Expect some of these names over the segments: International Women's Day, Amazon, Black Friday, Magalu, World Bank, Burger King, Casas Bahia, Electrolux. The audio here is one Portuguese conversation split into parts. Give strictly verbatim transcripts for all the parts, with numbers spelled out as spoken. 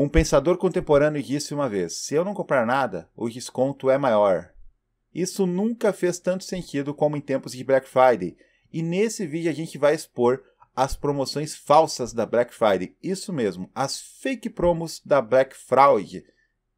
Um pensador contemporâneo disse uma vez, se eu não comprar nada, o desconto é maior. Isso nunca fez tanto sentido como em tempos de Black Friday. E nesse vídeo a gente vai expor as promoções falsas da Black Friday. Isso mesmo, as fake promos da Black Fraud.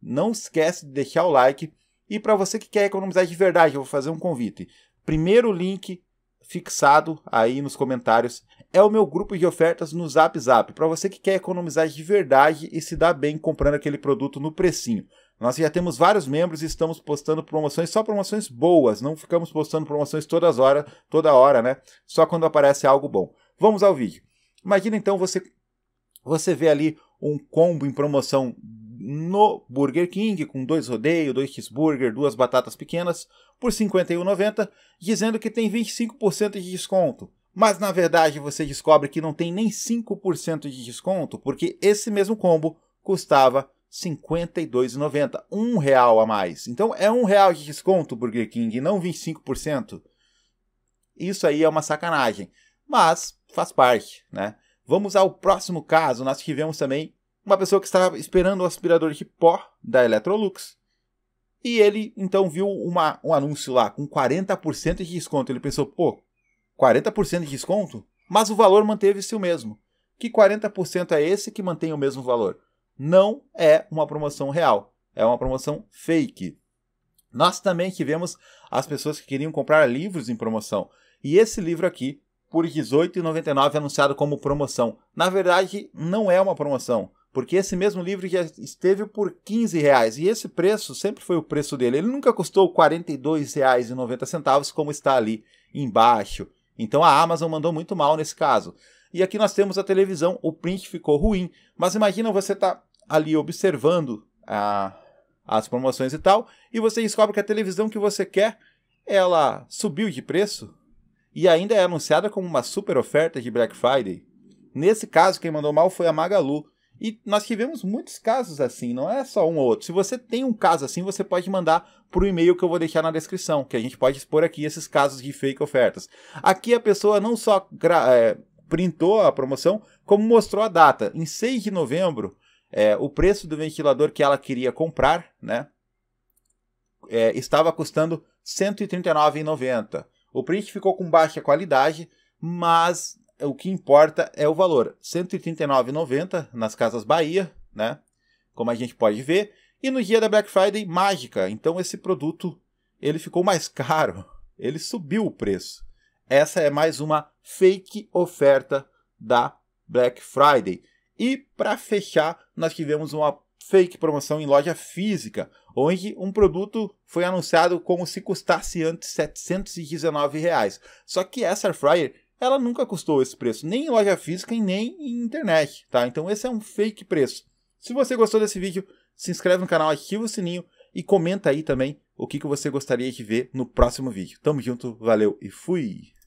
Não esquece de deixar o like. E para você que quer economizar de verdade, eu vou fazer um convite. Primeiro link fixado aí nos comentários é o meu grupo de ofertas no Zap Zap, para você que quer economizar de verdade e se dar bem comprando aquele produto no precinho. Nós já temos vários membros e estamos postando promoções, só promoções boas, não ficamos postando promoções todas horas, toda hora, né? Só quando aparece algo bom. Vamos ao vídeo. Imagina então você, você vê ali um combo em promoção no Burger King, com dois rodeios, dois cheeseburger, duas batatas pequenas, por cinquenta e um reais e noventa centavos, dizendo que tem vinte e cinco por cento de desconto. Mas na verdade você descobre que não tem nem cinco por cento de desconto, porque esse mesmo combo custava cinquenta e dois reais e noventa centavos, um real a mais. Então é um real de desconto Burger King, não vinte e cinco por cento. Isso aí é uma sacanagem, mas faz parte, né? Vamos ao próximo caso. Nós tivemos também uma pessoa que estava esperando o aspirador de pó da Electrolux. E ele, então, viu uma, um anúncio lá com quarenta por cento de desconto. Ele pensou, pô, quarenta por cento de desconto? Mas o valor manteve-se o mesmo. Que quarenta por cento é esse que mantém o mesmo valor? Não é uma promoção real. É uma promoção fake. Nós também tivemos as pessoas que queriam comprar livros em promoção. E esse livro aqui, por dezoito reais e noventa e nove centavos, anunciado como promoção. Na verdade, não é uma promoção. Porque esse mesmo livro já esteve por quinze reais. E esse preço sempre foi o preço dele. Ele nunca custou quarenta e dois reais e noventa centavos, como está ali embaixo. Então a Amazon mandou muito mal nesse caso. E aqui nós temos a televisão. O print ficou ruim. Mas imagina você tá ali observando a, as promoções e tal. E você descobre que a televisão que você quer, ela subiu de preço. E ainda é anunciada como uma super oferta de Black Friday. Nesse caso, quem mandou mal foi a Magalu. E nós tivemos muitos casos assim, não é só um ou outro. Se você tem um caso assim, você pode mandar para o e-mail que eu vou deixar na descrição, que a gente pode expor aqui esses casos de fake ofertas. Aqui a pessoa não só é, printou a promoção, como mostrou a data. Em seis de novembro, é, o preço do ventilador que ela queria comprar, né, é, estava custando cento e trinta e nove reais e noventa centavos. O print ficou com baixa qualidade, mas o que importa é o valor, cento e trinta e nove reais e noventa centavos nas Casas Bahia, né? Como a gente pode ver. E no dia da Black Friday, mágica. Então esse produto, ele ficou mais caro. Ele subiu o preço. Essa é mais uma fake oferta da Black Friday. E para fechar, nós tivemos uma fake promoção em loja física, onde um produto foi anunciado como se custasse antes setecentos e dezenove reais. Só que essa air fryer, ela nunca custou esse preço, nem em loja física e nem em internet, tá? Então esse é um fake preço. Se você gostou desse vídeo, se inscreve no canal, ativa o sininho e comenta aí também o que, que você gostaria de ver no próximo vídeo. Tamo junto, valeu e fui!